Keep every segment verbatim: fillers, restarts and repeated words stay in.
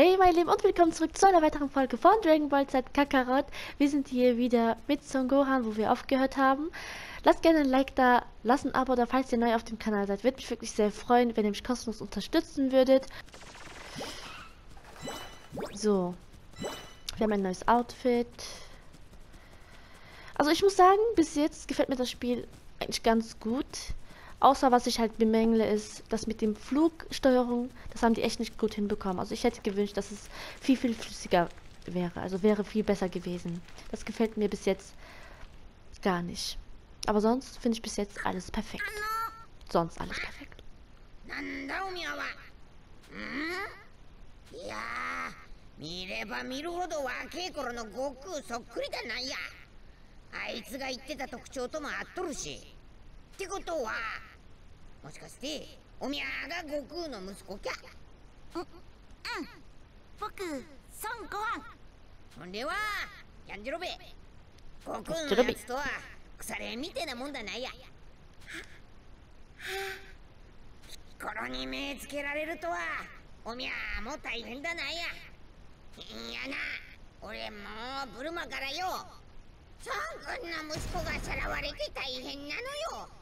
Hey mein Lieben und willkommen zurück zu einer weiteren Folge von Dragon Ball Z Kakarot. Wir sind hier wieder mit Son Gohan, wo wir aufgehört haben. Lasst gerne ein Like da, lasst ein Abo da, falls ihr neu auf dem Kanal seid. Würde mich wirklich sehr freuen, wenn ihr mich kostenlos unterstützen würdet. So, wir haben ein neues Outfit. Also ich muss sagen, bis jetzt gefällt mir das Spiel eigentlich ganz gut. Außer was ich halt bemängle ist, das mit dem Flugsteuerung, das haben die echt nicht gut hinbekommen. Also ich hätte gewünscht, dass es viel, viel flüssiger wäre. Also wäre viel besser gewesen. Das gefällt mir bis jetzt gar nicht. Aber sonst finde ich bis jetzt alles perfekt. Sonst alles perfekt. Son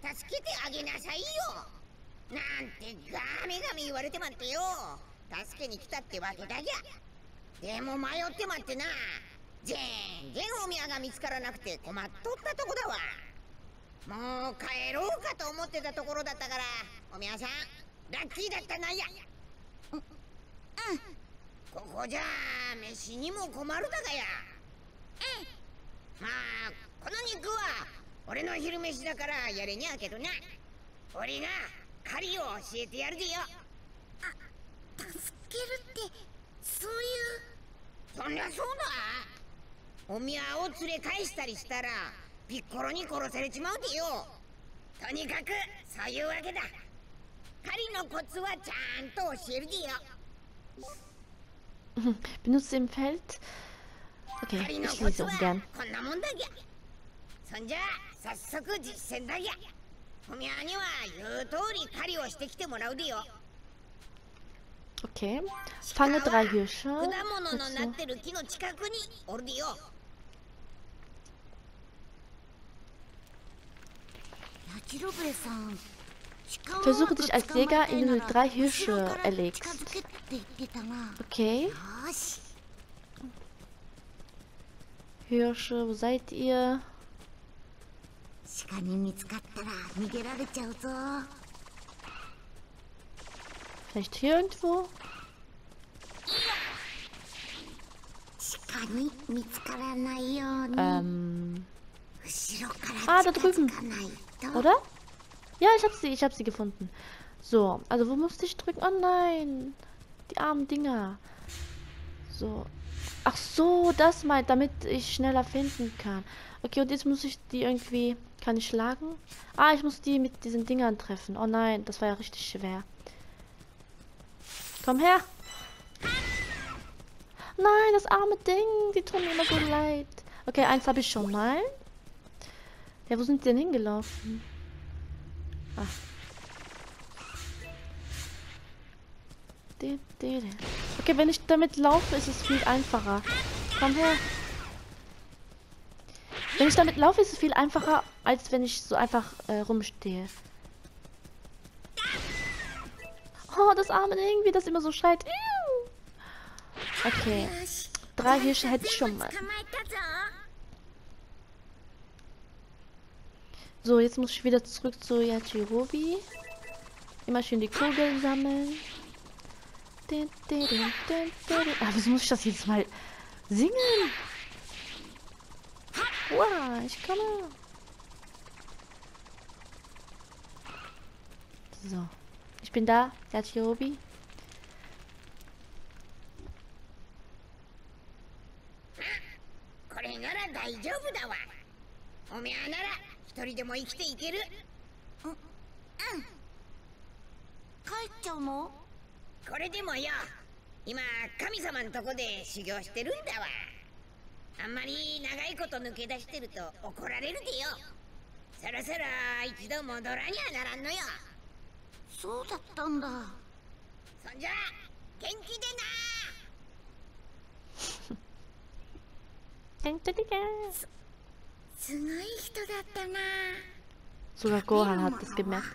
助けてあげなさいよ。なんてガミガミ言われてまってよ。助けに来たってわけだじゃ。でも迷ってまってな。全然お宮が見つからなくて困っとったとこだわ。もう帰ろうかと思ってたところだったから、お宮さん、ラッキーだったなや。うん。ここじゃ飯にも困るだがや。ええ。まあ、この肉は 俺の昼飯だからやれにゃけどな。俺が狩りを教えてやるでよ。あ、助けるってそういう。そりゃそうだ。お宮を連れ返したりしたらピッコロに殺されちまうでよ。とにかくそういうわけだ。狩りのコツはちゃんと教えるでよ。Benutzt im Feld. Okay, ich lese ungern. こんなもんだぎゃ。そんじゃ 早速実践だや。おみゃには言う通り狩りをしてきてもらうでよ。Okay. Fange drei Hirsche. 果物のなってる木の近くにおるでよ。Versuche dich als Jäger, indem du drei Hirsche erlegst. Okay. Hirsche, wo seid ihr? 鹿に見つかったら逃げられちゃうぞ。Vielleicht hier irgendwo? 鹿に見つからないように。Ähm. Ah, da drüben. Oder? Ja, ich hab sie, ich hab sie gefunden. So, also wo musste ich drücken? Oh nein. Die armen Dinger. So. Ach so, das meint, damit ich schneller finden kann. Okay, und jetzt muss ich die irgendwie... Kann ich schlagen? Ah, ich muss die mit diesen Dingern treffen. Oh nein, das war ja richtig schwer. Komm her! Nein, das arme Ding! Die tun mir immer so leid. Okay, eins habe ich schon mal. Ja, wo sind die denn hingelaufen? Ah. Okay, wenn ich damit laufe, ist es viel einfacher. Komm her! Wenn ich damit laufe, ist es viel einfacher, als wenn ich so einfach äh, rumstehe. Oh, das arme Ding, wie das immer so schreit. Okay. Drei Hirsche hätte ich schon mal. So, jetzt muss ich wieder zurück zu Yajirobi. Immer schön die Kugeln sammeln. Ah, wieso muss ich das jedes Mal singen? Wow, ich komme. So. Ich bin da, Yajirobi. Ah, あんまり長いこと抜け出してると怒られるでよ。そろそろ一度戻らにゃならんのよ。そうだったんだ。そんじゃ元気でな。Sogar Gohan hat es gemerkt.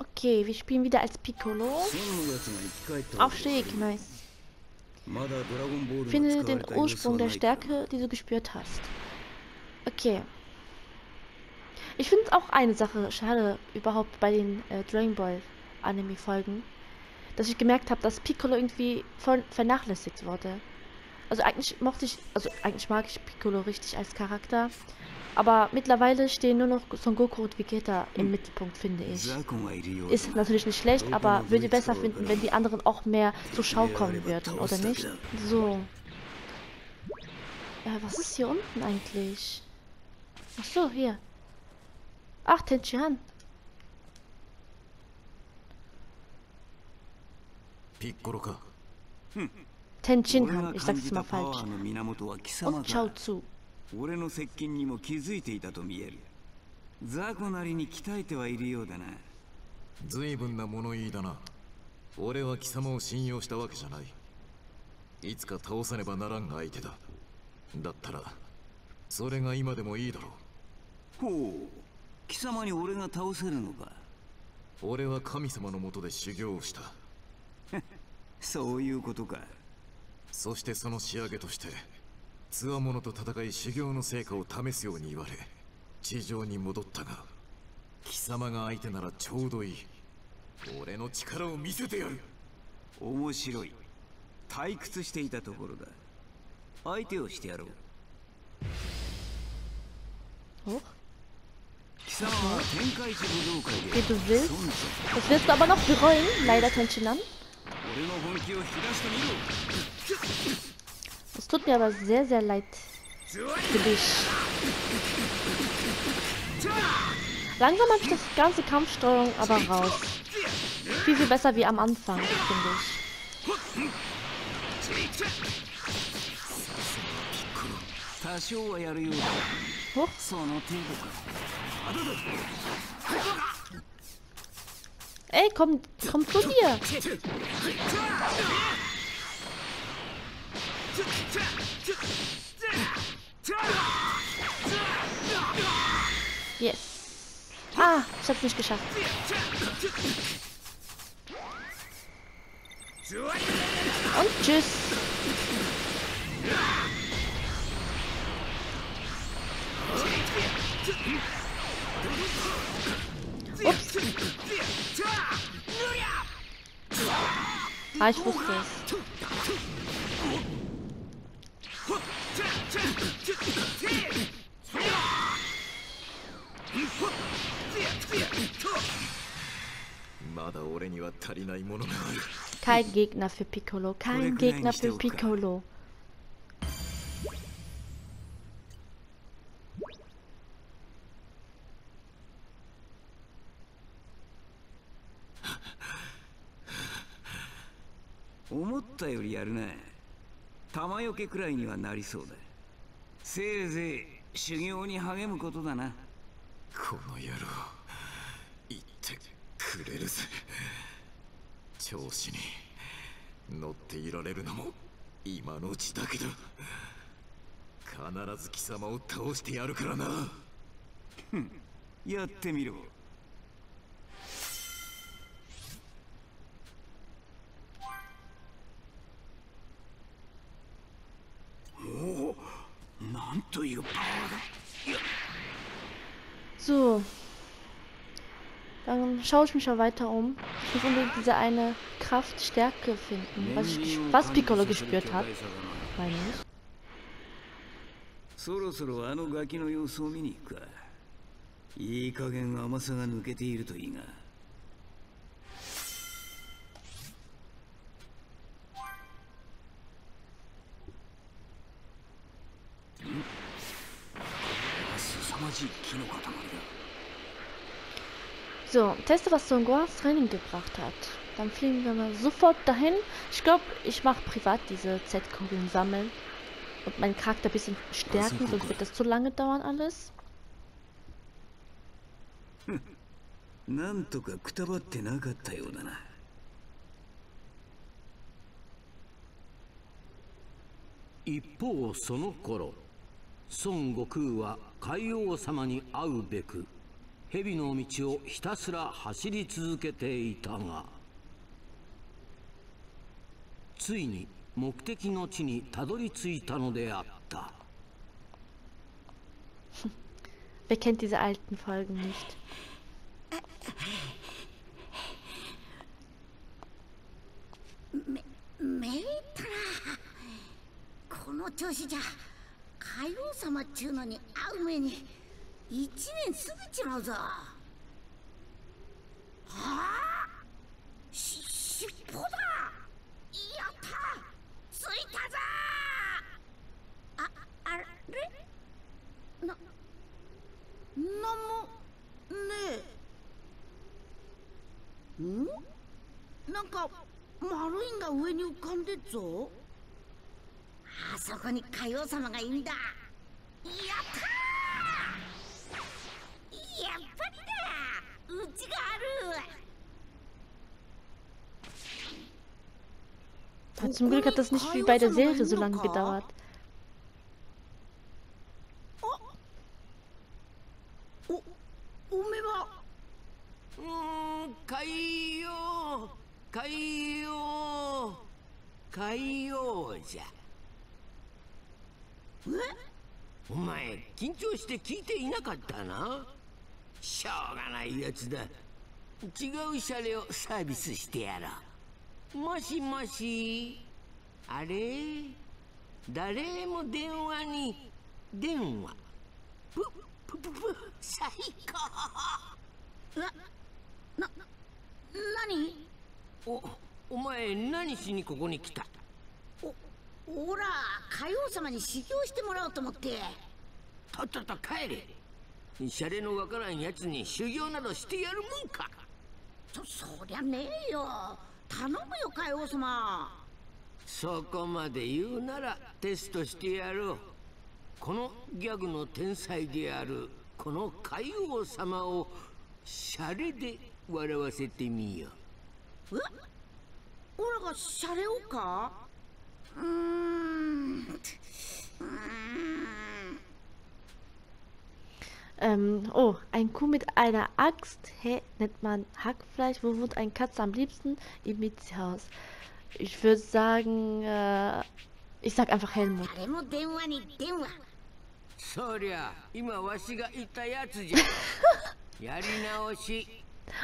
Okay, wir spielen wieder als Piccolo. Aufstieg, nice. Finde den Ursprung der Stärke, die du gespürt hast. Okay. Ich finde auch eine Sache schade überhaupt bei den äh, Dragon Ball Anime Folgen, dass ich gemerkt habe, dass Piccolo irgendwie voll vernachlässigt wurde. Also eigentlich mochte ich, also eigentlich mag ich Piccolo richtig als Charakter, aber mittlerweile stehen nur noch Son Goku und Vegeta im Mittelpunkt, finde ich. Ist natürlich nicht schlecht, aber würde besser finden, wenn die anderen auch mehr zur Schau kommen würden, oder nicht? So. Äh, was ist hier unten eigentlich? Ach so, hier. Ach, Tenshinhan. Tenshinhan, ich sag's mal falsch. Und Chao Tzu. Hoch. Wie du willst. Das wirst du aber noch bereuen, leider Tenshinhan. Es tut mir aber sehr, sehr leid für dich. Langsam habe ich das ganze Kampfsteuerung aber raus. Viel, viel besser wie am Anfang, finde ich. Hoch. Ey, komm, komm zu mir! Yes. Ah, ich hab's nicht geschafft. Und tschüss. Ups. Ah, ich wusste es. Kein Gegner für Piccolo, kein Gegner für Piccolo. So. Dann schaue ich mich ja weiter um. Ich muss unbedingt diese eine Kraftstärke finden, was, ich, was Piccolo gespürt hat. Meine ich. So, teste, was Son Gohans Training gebracht hat. Dann fliegen wir mal sofort dahin. Ich glaube, ich mache privat diese Z-Kugeln sammeln. Und meinen Charakter ein bisschen stärken, sonst wird das zu lange dauern alles. Son Goku wa Kaiyo-sama ni au beku hebi no michi o hitasura hashiri tsuzukete ita ga tsui ni mokuteki no chi ni tadori tsuita no de atta. Wer kennt diese alten Folgen nicht? Meitra. Kono choushi ja. 海王様っちゅうのに会う前に一年過ぎちまうぞ。はあ、し、尻尾だ。やった。ついたぞ。あ、あれ？な、なんもねえ。ん？なんか丸いんが上に浮かんでっぞ。 あそこに海王様がいるんだ。やったー。やっぱりだ。うちがある。Zum Glück hat das nicht wie bei der Serie so lange gedauert. Oh, Umewa. Kaiyo, Kaiyo, Kaiyo, ja. お前緊張して聞いていなかったな。しょうがないやつだ。違う車両サービスしてやろう。もしもし。あれ誰も電話に電話。ぷぷぷぷ最高。なな何？おお前何しにここに来た？ ほら、海王様に修行してもらおうと思って。とっとと帰れ。シャレのわからんやつに修行などしてやるもんか。そ、そりゃねえよ。頼むよ、海王様。そこまで言うならテストしてやろう。このギャグの天才であるこの海王様をシャレで笑わせてみよう。え？オラがシャレをか？ Ähm, oh, ein Kuh mit einer Axt. Hä, nennt man Hackfleisch? Wo wohnt eine Katze am liebsten? Im Mietshaus. Ich würde sagen, äh, ich sag einfach Helmut.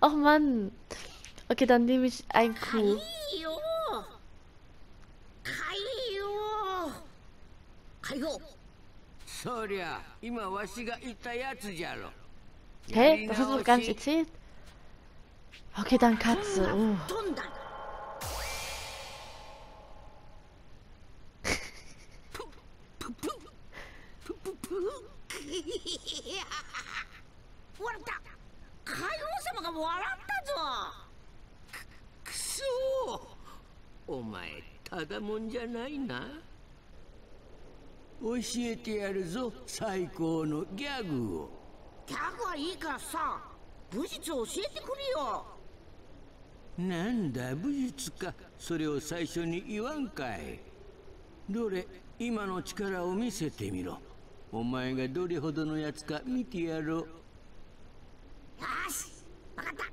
Och Mann. Okay, dann nehme ich ein Kuh. Kaiyo! Kaiyo! Soria, immer was ich da jetzt jalo. Hey, das hast du doch gar nicht erzählt. Okay, dann Katze. Oh. Kaiyo-sama ただもんじゃないな。教えてやるぞ、最高のギャグを。ギャグはいいからさ、武術を教えてくれよ。なんだ、武術か。それを最初に言わんかい。どれ、今の力を見せてみろ。お前がどれほどのやつか見てやろう。よし、わかった。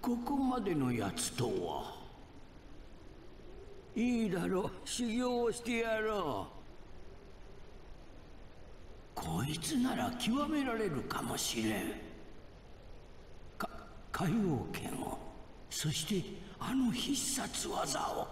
ここまでのやつとはいいだろう、修行をしてやろう。こいつなら極められるかもしれん。か海王拳を、そしてあの必殺技を。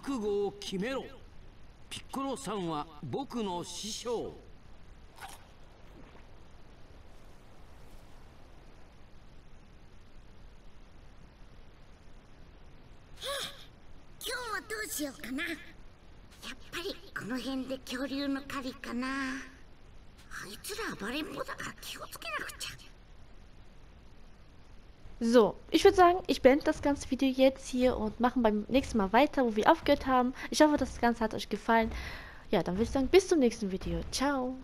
覚悟を決めろ。ピッコロさんは僕の師匠。今日はどうしようかな。やっぱりこの辺で恐竜の狩りかな。あいつら暴れん坊だから気をつけなくちゃ。So, ich würde sagen, ich beende das ganze Video jetzt hier und machen beim nächsten Mal weiter, wo wir aufgehört haben. Ich hoffe, das Ganze hat euch gefallen. Ja, dann würde ich sagen, bis zum nächsten Video. Ciao!